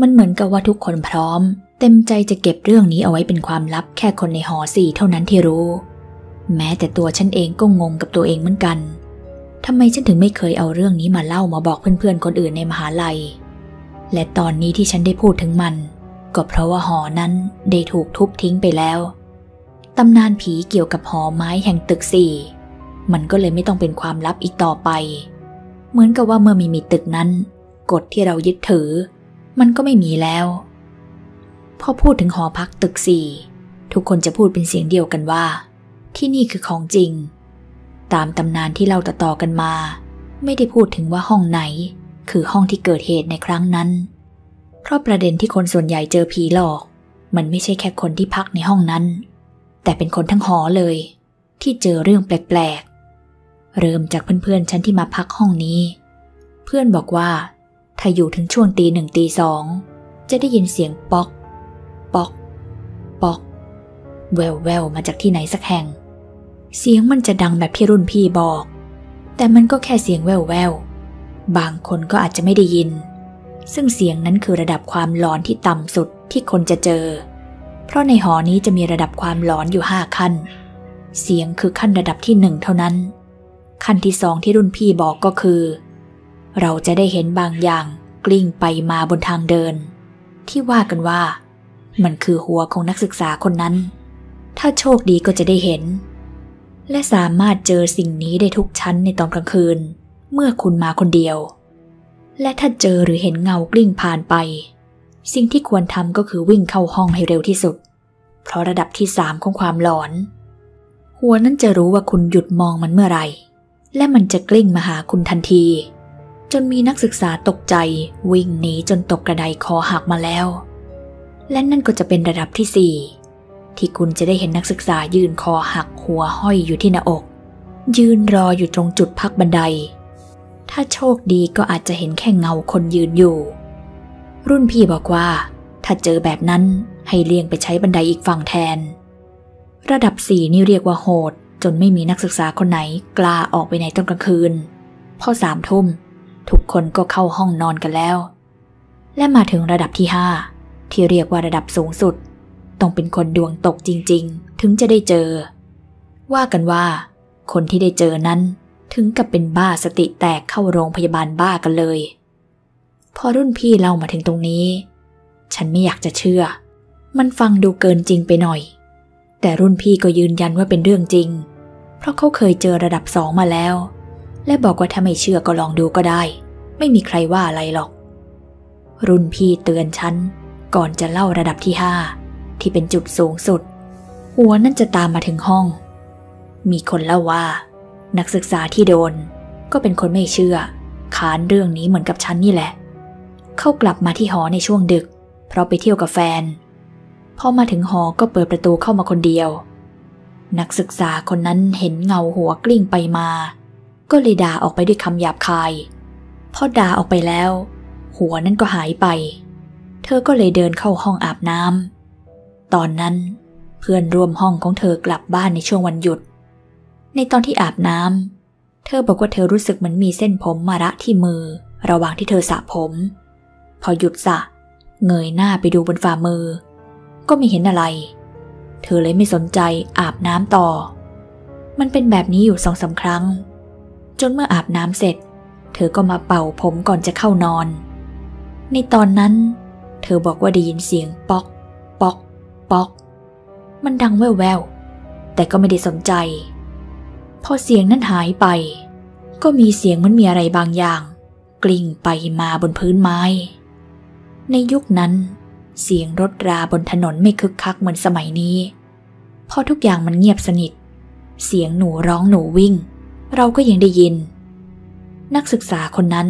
มันเหมือนกับว่าทุกคนพร้อมเต็มใจจะเก็บเรื่องนี้เอาไว้เป็นความลับแค่คนในหอ4เท่านั้นที่รู้แม้แต่ตัวฉันเองก็งงกับตัวเองเหมือนกันทำไมฉันถึงไม่เคยเอาเรื่องนี้มาเล่ามาบอกเพื่อนๆคนอื่นในมหาลัยและตอนนี้ที่ฉันได้พูดถึงมันก็เพราะว่าหอนั้นได้ถูกทุบทิ้งไปแล้วตำนานผีเกี่ยวกับหอไม้แห่งตึก4มันก็เลยไม่ต้องเป็นความลับอีกต่อไปเหมือนกับว่าเมื่อไม่มีตึกนั้นกฎที่เรายึดถือมันก็ไม่มีแล้วพอพูดถึงหอพักตึก4ทุกคนจะพูดเป็นเสียงเดียวกันว่าที่นี่คือของจริงตามตำนานที่เล่าต่อๆกันมาไม่ได้พูดถึงว่าห้องไหนคือห้องที่เกิดเหตุในครั้งนั้นเพราะประเด็นที่คนส่วนใหญ่เจอผีหลอกมันไม่ใช่แค่คนที่พักในห้องนั้นแต่เป็นคนทั้งหอเลยที่เจอเรื่องแปลกๆเริ่มจากเพื่อนๆฉันที่มาพักห้องนี้เพื่อนบอกว่าถ้าอยู่ถึงช่วงตี 1 ตี 2จะได้ยินเสียงป๊อกป๊อกป๊อกแววๆมาจากที่ไหนสักแห่งเสียงมันจะดังแบบที่รุ่นพี่บอกแต่มันก็แค่เสียงแววๆบางคนก็อาจจะไม่ได้ยินซึ่งเสียงนั้นคือระดับความหลอนที่ต่ำสุดที่คนจะเจอเพราะในหอนี้จะมีระดับความหลอนอยู่5ขั้นเสียงคือขั้นระดับที่1เท่านั้นขั้นที่2ที่รุ่นพี่บอกก็คือเราจะได้เห็นบางอย่างกลิ้งไปมาบนทางเดินที่ว่ากันว่ามันคือหัวของนักศึกษาคนนั้นถ้าโชคดีก็จะได้เห็นและสามารถเจอสิ่งนี้ได้ทุกชั้นในตอนกลางคืนเมื่อคุณมาคนเดียวและถ้าเจอหรือเห็นเงากลิ้งผ่านไปสิ่งที่ควรทำก็คือวิ่งเข้าห้องให้เร็วที่สุดเพราะระดับที่3ของความหลอนหัวนั้นจะรู้ว่าคุณหยุดมองมันเมื่อไหร่และมันจะกลิ้งมาหาคุณทันทีจนมีนักศึกษาตกใจวิ่งหนีจนตกกระไดคอหักมาแล้วและนั่นก็จะเป็นระดับที่4ที่คุณจะได้เห็นนักศึกษายืนคอหักหัวห้อยอยู่ที่หน้าอกยืนรออยู่ตรงจุดพักบันไดถ้าโชคดีก็อาจจะเห็นแค่เงาคนยืนอยู่รุ่นพี่บอกว่าถ้าเจอแบบนั้นให้เลี่ยงไปใช้บันไดอีกฝั่งแทนระดับ4นี่เรียกว่าโหดจนไม่มีนักศึกษาคนไหนกล้าออกไปไหนตอนกลางคืนพอ3 ทุ่มทุกคนก็เข้าห้องนอนกันแล้วและมาถึงระดับที่5ที่เรียกว่าระดับสูงสุดต้องเป็นคนดวงตกจริงๆถึงจะได้เจอว่ากันว่าคนที่ได้เจอนั้นถึงกับเป็นบ้าสติแตกเข้าโรงพยาบาลบ้ากันเลยพอรุ่นพี่เล่ามาถึงตรงนี้ฉันไม่อยากจะเชื่อมันฟังดูเกินจริงไปหน่อยแต่รุ่นพี่ก็ยืนยันว่าเป็นเรื่องจริงเพราะเขาเคยเจอระดับ2มาแล้วและบอกว่าถ้าไม่เชื่อก็ลองดูก็ได้ไม่มีใครว่าอะไรหรอกรุ่นพี่เตือนฉันก่อนจะเล่าระดับที่5ที่เป็นจุดสูงสุดหัวนั่นจะตามมาถึงห้องมีคนเล่าว่านักศึกษาที่โดนก็เป็นคนไม่เชื่อค้านเรื่องนี้เหมือนกับฉันนี่แหละเข้ากลับมาที่หอในช่วงดึกเพราะไปเที่ยวกับแฟนพอมาถึงหอก็เปิดประตูเข้ามาคนเดียวนักศึกษาคนนั้นเห็นเงาหัวกลิ้งไปมาก็เลยด่าออกไปด้วยคำหยาบคายพอด่าออกไปแล้วหัวนั้นก็หายไปเธอก็เลยเดินเข้าห้องอาบน้ำตอนนั้นเพื่อนร่วมห้องของเธอกลับบ้านในช่วงวันหยุดในตอนที่อาบน้ำเธอบอกว่าเธอรู้สึกเหมือนมีเส้นผมมาระที่มือระหว่างที่เธอสระผมพอหยุดสระเงยหน้าไปดูบนฝ่ามือก็ไม่เห็นอะไรเธอเลยไม่สนใจอาบน้ำต่อมันเป็นแบบนี้อยู่2-3ครั้งจนเมื่ออาบน้ำเสร็จเธอก็มาเป่าผมก่อนจะเข้านอนในตอนนั้นเธอบอกว่าได้ยินเสียงป๊อกป๊อกป๊อกมันดังแว่วๆแต่ก็ไม่ได้สนใจพอเสียงนั้นหายไปก็มีเสียงมันมีอะไรบางอย่างกลิ้งไปมาบนพื้นไม้ในยุคนั้นเสียงรถราบนถนนไม่คึกคักเหมือนสมัยนี้พอทุกอย่างมันเงียบสนิทเสียงหนูร้องหนูวิ่งเราก็ยังได้ยินนักศึกษาคนนั้น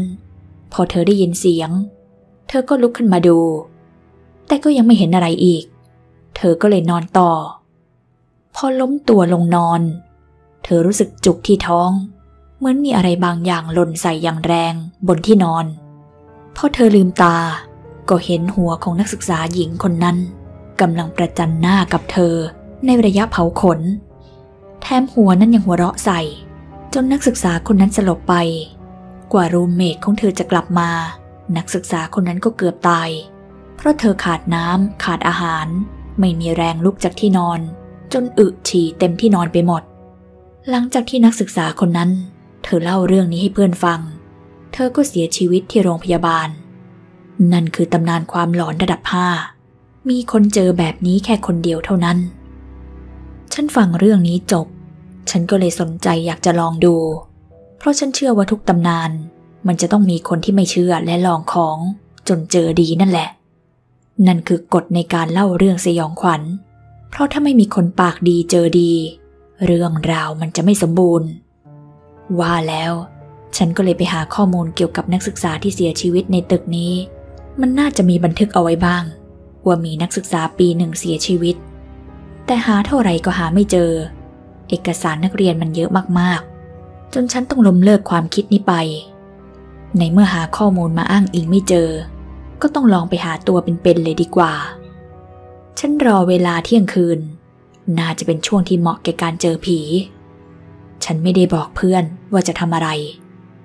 พอเธอได้ยินเสียงเธอก็ลุกขึ้นมาดูแต่ก็ยังไม่เห็นอะไรอีกเธอก็เลยนอนต่อพอล้มตัวลงนอนเธอรู้สึกจุกที่ท้องเหมือนมีอะไรบางอย่างหล่นใส่อย่างแรงบนที่นอนพอเธอลืมตาก็เห็นหัวของนักศึกษาหญิงคนนั้นกำลังประจันหน้ากับเธอในระยะเผาขนแถมหัวนั้นยังหัวเราะใส่จนนักศึกษาคนนั้นสลบไปกว่ารูมเมทของเธอจะกลับมานักศึกษาคนนั้นก็เกือบตาย เพราะเธอขาดน้ำขาดอาหารไม่มีแรงลุกจากที่นอนจนอึฉี่เต็มที่นอนไปหมดหลังจากที่นักศึกษาคนนั้นเธอเล่าเรื่องนี้ให้เพื่อนฟังเธอก็เสียชีวิตที่โรงพยาบาลนั่นคือตำนานความหลอนระดับ5มีคนเจอแบบนี้แค่คนเดียวเท่านั้นฉันฟังเรื่องนี้จบฉันก็เลยสนใจอยากจะลองดูเพราะฉันเชื่อว่าทุกตำนานมันจะต้องมีคนที่ไม่เชื่อและลองของจนเจอดีนั่นแหละนั่นคือกฎในการเล่าเรื่องสยองขวัญเพราะถ้าไม่มีคนปากดีเจอดีเรื่องราวมันจะไม่สมบูรณ์ว่าแล้วฉันก็เลยไปหาข้อมูลเกี่ยวกับนักศึกษาที่เสียชีวิตในตึกนี้มันน่าจะมีบันทึกเอาไว้บ้างว่ามีนักศึกษาปีหนึ่งเสียชีวิตแต่หาเท่าไหร่ก็หาไม่เจอเอกสารนักเรียนมันเยอะมากๆจนฉันต้องล้มเลิกความคิดนี้ไปในเมื่อหาข้อมูลมาอ้างอิงไม่เจอก็ต้องลองไปหาตัวเป็นๆเลยดีกว่าฉันรอเวลาเที่ยงคืนน่าจะเป็นช่วงที่เหมาะแก่การเจอผีฉันไม่ได้บอกเพื่อนว่าจะทำอะไร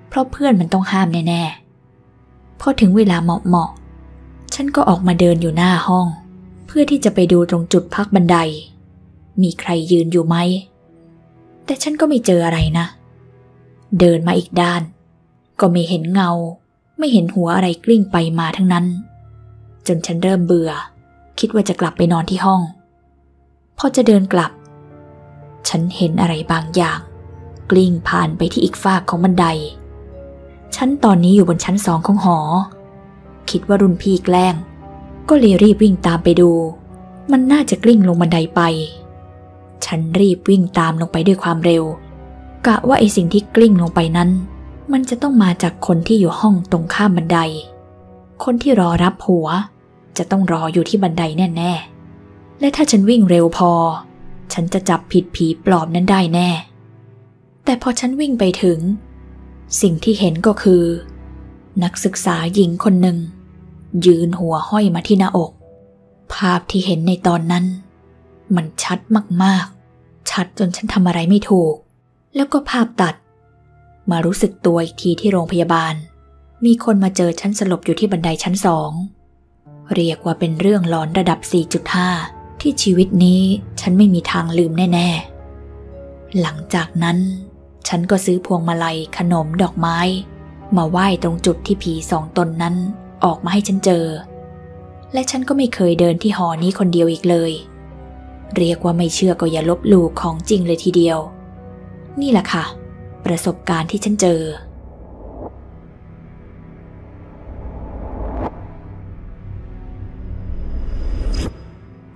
เพราะเพื่อนมันต้องห้ามแน่ๆพอถึงเวลาเหมาะๆฉันก็ออกมาเดินอยู่หน้าห้องเพื่อที่จะไปดูตรงจุดพักบันไดมีใครยืนอยู่ไหมแต่ฉันก็ไม่เจออะไรนะเดินมาอีกด้านก็ไม่เห็นเงาไม่เห็นหัวอะไรกลิ้งไปมาทั้งนั้นจนฉันเริ่มเบื่อคิดว่าจะกลับไปนอนที่ห้องพอจะเดินกลับฉันเห็นอะไรบางอย่างกลิ้งผ่านไปที่อีกฝากของบันไดฉันตอนนี้อยู่บนชั้น2ของหอคิดว่ารุ่นพี่แกล้งก็เลยรีบวิ่งตามไปดูมันน่าจะกลิ้งลงบันไดไปฉันรีบวิ่งตามลงไปด้วยความเร็วกะว่าไอสิ่งที่กลิ้งลงไปนั้นมันจะต้องมาจากคนที่อยู่ห้องตรงข้ามบันไดคนที่รอรับหัวจะต้องรออยู่ที่บันไดแน่ๆและถ้าฉันวิ่งเร็วพอฉันจะจับผิดผีปลอมนั้นได้แน่แต่พอฉันวิ่งไปถึงสิ่งที่เห็นก็คือนักศึกษาหญิงคนหนึ่งยืนหัวห้อยมาที่หน้าอกภาพที่เห็นในตอนนั้นมันชัดมากๆชัดจนฉันทำอะไรไม่ถูกแล้วก็ภาพตัดมารู้สึกตัวอีกทีที่โรงพยาบาลมีคนมาเจอฉันสลบอยู่ที่บันไดชั้น2เรียกว่าเป็นเรื่องหลอนระดับ 4.5 ที่ชีวิตนี้ฉันไม่มีทางลืมแน่ๆหลังจากนั้นฉันก็ซื้อพวงมาลัยขนมดอกไม้มาไหว้ตรงจุดที่ผี2 ตนนั้นออกมาให้ฉันเจอและฉันก็ไม่เคยเดินที่หอนี้คนเดียวอีกเลยเรียกว่าไม่เชื่อก็อย่าลบหลู่ของจริงเลยทีเดียวนี่แหละค่ะประสบการณ์ที่ฉันเจอ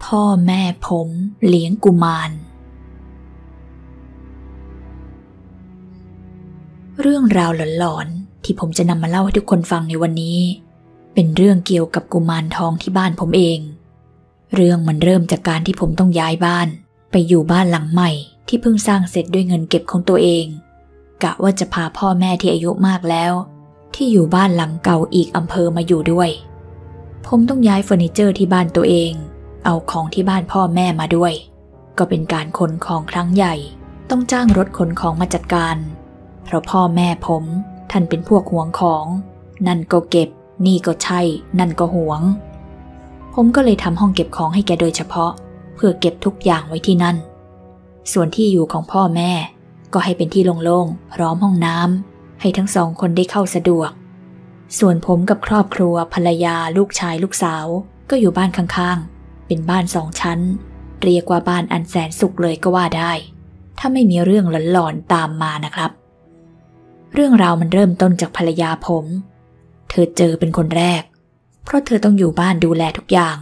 พ่อแม่ผมเลี้ยงกุมารเรื่องราวหลอนๆที่ผมจะนำมาเล่าให้ทุกคนฟังในวันนี้เป็นเรื่องเกี่ยวกับกุมารทองที่บ้านผมเองเรื่องมันเริ่มจากการที่ผมต้องย้ายบ้านไปอยู่บ้านหลังใหม่ที่เพิ่งสร้างเสร็จด้วยเงินเก็บของตัวเองกะว่าจะพาพ่อแม่ที่อายุมากแล้วที่อยู่บ้านหลังเก่าอีกอำเภอมาอยู่ด้วยผมต้องย้ายเฟอร์นิเจอร์ที่บ้านตัวเองเอาของที่บ้านพ่อแม่มาด้วยก็เป็นการขนของครั้งใหญ่ต้องจ้างรถขนของมาจัดการเพราะพ่อแม่ผมท่านเป็นพวกหวงของนั่นก็เก็บนี่ก็ใช่นั่นก็หวงผมก็เลยทำห้องเก็บของให้แกโดยเฉพาะเพื่อเก็บทุกอย่างไว้ที่นั่นส่วนที่อยู่ของพ่อแม่ก็ให้เป็นที่โล่งๆพร้อมห้องน้ำให้ทั้ง2คนได้เข้าสะดวกส่วนผมกับครอบครัวภรรยาลูกชายลูกสาวก็อยู่บ้านข้างๆเป็นบ้าน2ชั้นเรียกว่าบ้านอันแสนสุขเลยก็ว่าได้ถ้าไม่มีเรื่องหลอนๆตามมานะครับเรื่องราวมันเริ่มต้นจากภรรยาผมเธอเจอเป็นคนแรกเพราะเธอต้องอยู่บ้านดูแลทุกอย่าง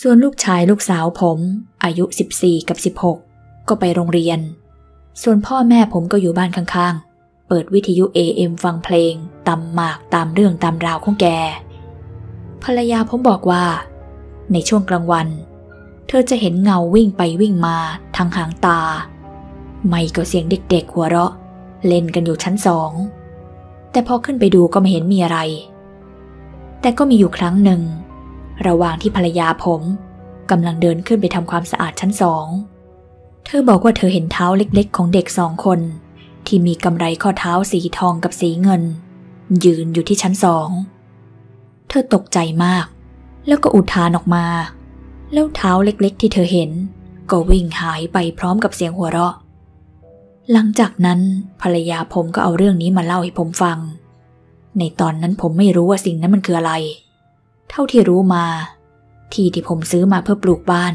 ส่วนลูกชายลูกสาวผมอายุ14กับ16ก็ไปโรงเรียนส่วนพ่อแม่ผมก็อยู่บ้านข้างๆเปิดวิทยุ AM ฟังเพลงตำหมากตามเรื่องตามราวของแกภรรยาผมบอกว่าในช่วงกลางวันเธอจะเห็นเงาวิ่งไปวิ่งมาทางหางตาไม่ก็เสียงเด็กๆหัวเราะเล่นกันอยู่ชั้น2แต่พอขึ้นไปดูก็ไม่เห็นมีอะไรแต่ก็มีอยู่ครั้งหนึ่งระหว่างที่ภรรยาผมกำลังเดินขึ้นไปทำความสะอาดชั้น2เธอบอกว่าเธอเห็นเท้าเล็กๆของเด็ก2 คนที่มีกำไลข้อเท้าสีทองกับสีเงินยืนอยู่ที่ชั้น2เธอตกใจมาก แล้วก็อุทานออกมาแล้วเท้าเล็กๆที่เธอเห็นก็วิ่งหายไปพร้อมกับเสียงหัวเราะหลังจากนั้นภรรยาผมก็เอาเรื่องนี้มาเล่าให้ผมฟังในตอนนั้นผมไม่รู้ว่าสิ่งนั้นมันคืออะไรเท่าที่รู้มาที่ผมซื้อมาเพื่อปลูกบ้าน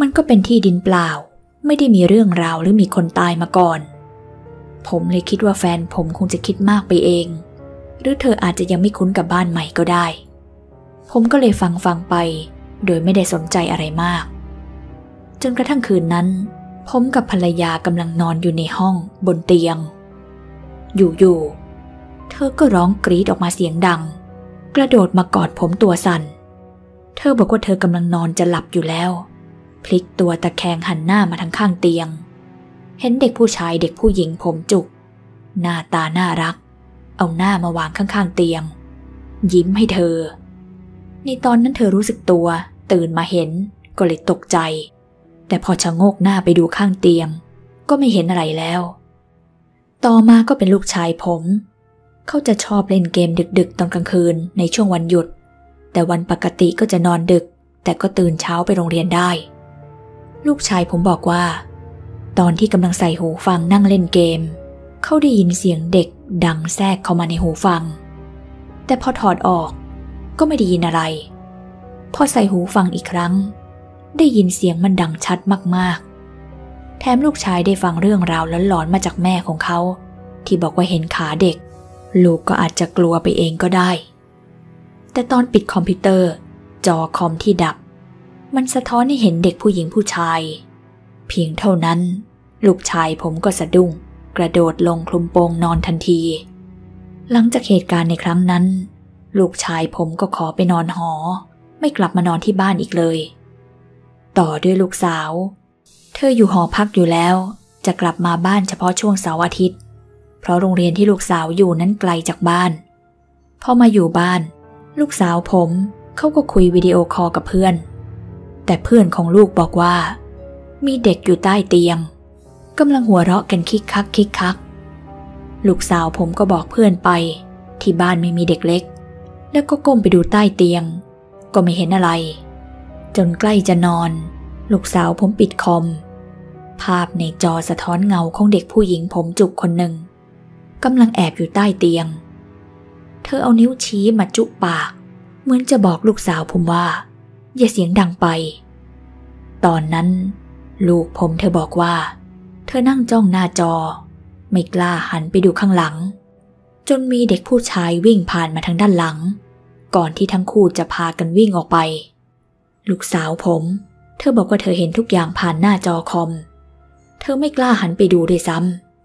มันก็เป็นที่ดินเปล่าไม่ได้มีเรื่องราวหรือมีคนตายมาก่อนผมเลยคิดว่าแฟนผมคงจะคิดมากไปเองหรือเธออาจจะยังไม่คุ้นกับบ้านใหม่ก็ได้ผมก็เลยฟังไปโดยไม่ได้สนใจอะไรมากจนกระทั่งคืนนั้นผมกับภรรยากำลังนอนอยู่ในห้องบนเตียงอยู่ๆเธอก็ร้องกรีดออกมาเสียงดังกระโดดมากอดผมตัวสั่นเธอบอกว่าเธอกำลังนอนจะหลับอยู่แล้วพลิกตัวตะแคงหันหน้ามาทางข้างเตียงเห็นเด็กผู้ชายเด็กผู้หญิงผมจุกหน้าตาน่ารักเอาหน้ามาวางข้างๆเตียงยิ้มให้เธอในตอนนั้นเธอรู้สึกตัวตื่นมาเห็นก็เลยตกใจแต่พอชะโงกหน้าไปดูข้างเตียงก็ไม่เห็นอะไรแล้วต่อมาก็เป็นลูกชายผมเขาจะชอบเล่นเกมดึกๆตอนกลางคืนในช่วงวันหยุดแต่วันปกติก็จะนอนดึกแต่ก็ตื่นเช้าไปโรงเรียนได้ลูกชายผมบอกว่าตอนที่กำลังใส่หูฟังนั่งเล่นเกมเขาได้ยินเสียงเด็กดังแทรกเข้ามาในหูฟังแต่พอถอดออกก็ไม่ได้ยินอะไรพอใส่หูฟังอีกครั้งได้ยินเสียงมันดังชัดมากๆแถมลูกชายได้ฟังเรื่องราวหลอนๆมาจากแม่ของเขาที่บอกว่าเห็นขาเด็กลูกก็อาจจะกลัวไปเองก็ได้แต่ตอนปิดคอมพิวเตอร์จอคอมที่ดับมันสะท้อนให้เห็นเด็กผู้หญิงผู้ชายเพียงเท่านั้นลูกชายผมก็สะดุ้งกระโดดลงคลุมโปงนอนทันทีหลังจากเหตุการณ์ในครั้งนั้นลูกชายผมก็ขอไปนอนหอไม่กลับมานอนที่บ้านอีกเลยต่อด้วยลูกสาวเธออยู่หอพักอยู่แล้วจะกลับมาบ้านเฉพาะช่วงเสาร์อาทิตย์เพราะโรงเรียนที่ลูกสาวอยู่นั้นไกลจากบ้านพอมาอยู่บ้านลูกสาวผมเขาก็คุยวิดีโอคอลกับเพื่อนแต่เพื่อนของลูกบอกว่ามีเด็กอยู่ใต้เตียงกำลังหัวเราะกันคิกคักลูกสาวผมก็บอกเพื่อนไปที่บ้านไม่มีเด็กเล็กแล้วก็ก้มไปดูใต้เตียงก็ไม่เห็นอะไรจนใกล้จะนอนลูกสาวผมปิดคอมภาพในจอสะท้อนเงาของเด็กผู้หญิงผมจุกคนหนึ่งกำลังแอบอยู่ใต้เตียงเธอเอานิ้วชี้มาจุปากเหมือนจะบอกลูกสาวผมว่าอย่าเสียงดังไปตอนนั้นลูกผมเธอบอกว่าเธอนั่งจ้องหน้าจอไม่กล้าหันไปดูข้างหลังจนมีเด็กผู้ชายวิ่งผ่านมาทางด้านหลังก่อนที่ทั้งคู่จะพากันวิ่งออกไปลูกสาวผมเธอบอกว่าเธอเห็นทุกอย่างผ่านหน้าจอคอมเธอไม่กล้าหันไปดูด้วยซ้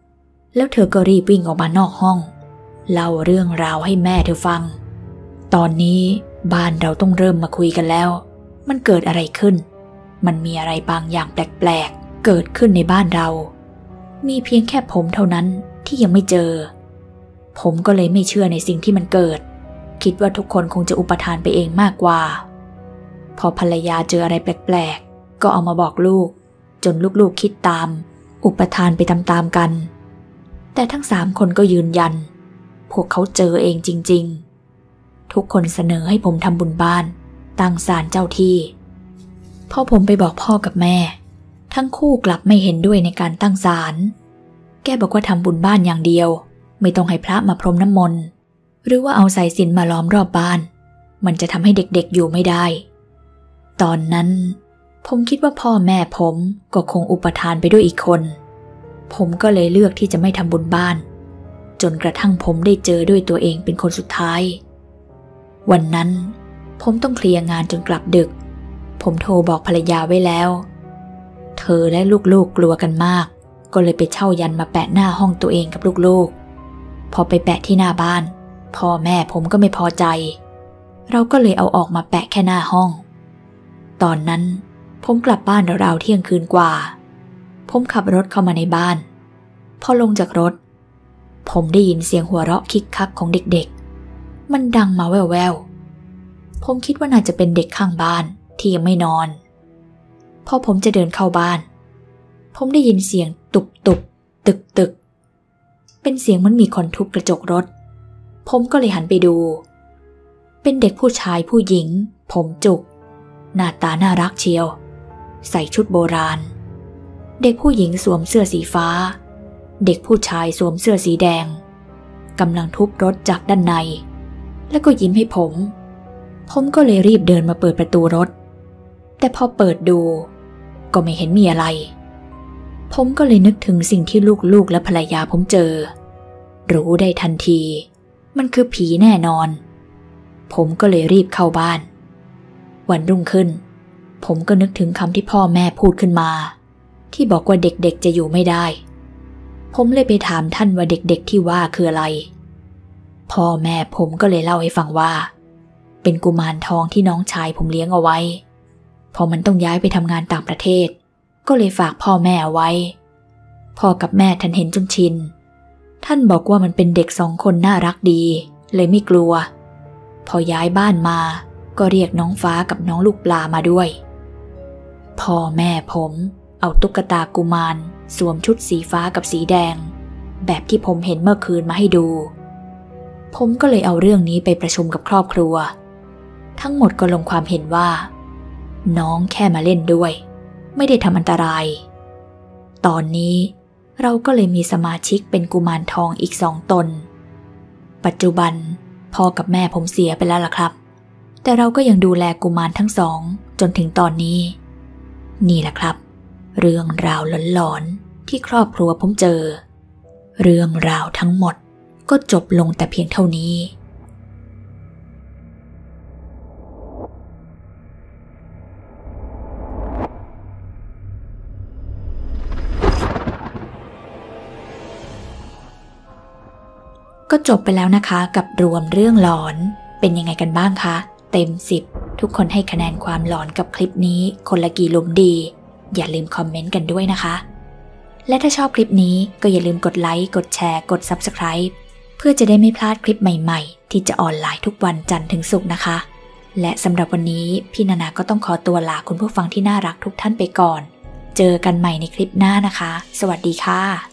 ำแล้วเธอก็รีบวิ่งออกมานอกห้องเล่าเรื่องราวให้แม่เธอฟังตอนนี้บ้านเราต้องเริ่มมาคุยกันแล้วมันเกิดอะไรขึ้นมันมีอะไรบางอย่างแปลกๆเกิดขึ้นในบ้านเรามีเพียงแค่ผมเท่านั้นที่ยังไม่เจอผมก็เลยไม่เชื่อในสิ่งที่มันเกิดคิดว่าทุกคนคงจะอุปทานไปเองมากกว่าพอภรรยาเจออะไรแปลกๆก็เอามาบอกลูกจนลูกๆคิดตามอุปทานไปตามๆกันแต่ทั้งสามคนก็ยืนยันพวกเขาเจอเองจริงๆทุกคนเสนอให้ผมทำบุญบ้านตั้งศาลเจ้าที่พอผมไปบอกพ่อกับแม่ทั้งคู่กลับไม่เห็นด้วยในการตั้งศาลแกบอกว่าทำบุญบ้านอย่างเดียวไม่ต้องให้พระมาพรมน้ำมนต์หรือว่าเอาสายสิญจน์มาล้อมรอบบ้านมันจะทำให้เด็กๆอยู่ไม่ได้ตอนนั้นผมคิดว่าพ่อแม่ผมก็คงอุปทานไปด้วยอีกคนผมก็เลยเลือกที่จะไม่ทำบุญบ้านจนกระทั่งผมได้เจอด้วยตัวเองเป็นคนสุดท้ายวันนั้นผมต้องเคลียร์งานจนกลับดึกผมโทรบอกภรรยาไว้แล้วเธอและลูกๆกลัวกันมากก็เลยไปเช่ายันมาแปะหน้าห้องตัวเองกับลูกๆพอไปแปะที่หน้าบ้านพ่อแม่ผมก็ไม่พอใจเราก็เลยเอาออกมาแปะแค่หน้าห้องตอนนั้นผมกลับบ้านราวๆเที่ยงคืนกว่าผมขับรถเข้ามาในบ้านพอลงจากรถผมได้ยินเสียงหัวเราะคิกคักของเด็กๆมันดังมาแว่วๆผมคิดว่าน่าจะเป็นเด็กข้างบ้านที่ยังไม่นอนพอผมจะเดินเข้าบ้านผมได้ยินเสียงตุบๆตึกเป็นเสียงมันมีคนทุบกระจกรถผมก็เลยหันไปดู เป็นเด็กผู้ชายผู้หญิงผมจุกหน้าตาน่ารักเชียวใส่ชุดโบราณเด็กผู้หญิงสวมเสื้อสีฟ้าเด็กผู้ชายสวมเสื้อสีแดงกำลังทุบรถจากด้านในแล้วก็ยิ้มให้ผมก็เลยรีบเดินมาเปิดประตูรถแต่พอเปิดดูก็ไม่เห็นมีอะไรผมก็เลยนึกถึงสิ่งที่ลูกๆและภรรยาผมเจอรู้ได้ทันทีมันคือผีแน่นอนผมก็เลยรีบเข้าบ้านวันรุ่งขึ้นผมก็นึกถึงคำที่พ่อแม่พูดขึ้นมาที่บอกว่าเด็กๆจะอยู่ไม่ได้ผมเลยไปถามท่านว่าเด็กๆที่ว่าคืออะไรพ่อแม่ผมก็เลยเล่าให้ฟังว่าเป็นกุมารทองที่น้องชายผมเลี้ยงเอาไว้พอมันต้องย้ายไปทำงานต่างประเทศก็เลยฝากพ่อแม่เอาไว้พ่อกับแม่ท่านเห็นจนชินท่านบอกว่ามันเป็นเด็กสองคนน่ารักดีเลยไม่กลัวพอย้ายบ้านมาก็เรียกน้องฟ้ากับน้องลูกปลามาด้วยพ่อแม่ผมเอาตุ๊กตากุมารสวมชุดสีฟ้ากับสีแดงแบบที่ผมเห็นเมื่อคืนมาให้ดูผมก็เลยเอาเรื่องนี้ไปประชุมกับครอบครัวทั้งหมดก็ลงความเห็นว่าน้องแค่มาเล่นด้วยไม่ได้ทำอันตรายตอนนี้เราก็เลยมีสมาชิกเป็นกุมารทองอีก2 ตนปัจจุบันพ่อกับแม่ผมเสียไปแล้วล่ะครับแต่เราก็ยังดูแลกุมารทั้ง2จนถึงตอนนี้นี่แหละครับเรื่องราวหลอนๆที่ครอบครัวผมเจอเรื่องราวทั้งหมดก็จบลงแต่เพียงเท่านี้ก็จบไปแล้วนะคะกับรวมเรื่องหลอนเป็นยังไงกันบ้างคะเต็ม10ทุกคนให้คะแนนความหลอนกับคลิปนี้คนละกี่หลุมดีอย่าลืมคอมเมนต์กันด้วยนะคะและถ้าชอบคลิปนี้ก็อย่าลืมกดไลค์กดแชร์กด Subscribe เพื่อจะได้ไม่พลาดคลิปใหม่ๆที่จะออนไลน์ทุกวันจันทร์ถึงศุกร์นะคะและสำหรับวันนี้พี่นานาก็ต้องขอตัวลาคุณผู้ฟังที่น่ารักทุกท่านไปก่อนเจอกันใหม่ในคลิปหน้านะคะสวัสดีค่ะ